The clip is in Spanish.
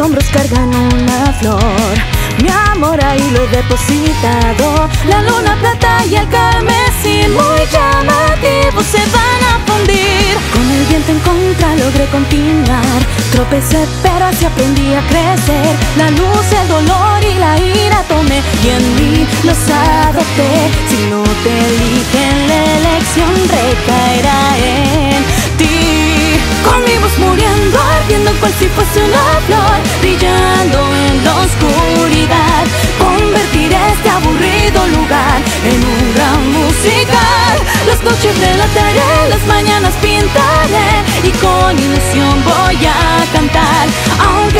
hombros cargan una flor. Mi amor ahí lo he depositado. La luna plata y el carmesí muy llamativos se van a fundir. Con el viento en contra logré continuar. Tropecé pero así aprendí a crecer. La luz, el dolor y la ira tomé y en mí los adopté. Si no te eligen, la elección recaerá en ti. Con mi voz muriendo, ardiendo cual si fuese una flor, brillando en la oscuridad. Convertiré este aburrido lugar en un gran musical. Las noches relataré, las mañanas pintaré y con ilusión voy a cantar. Aunque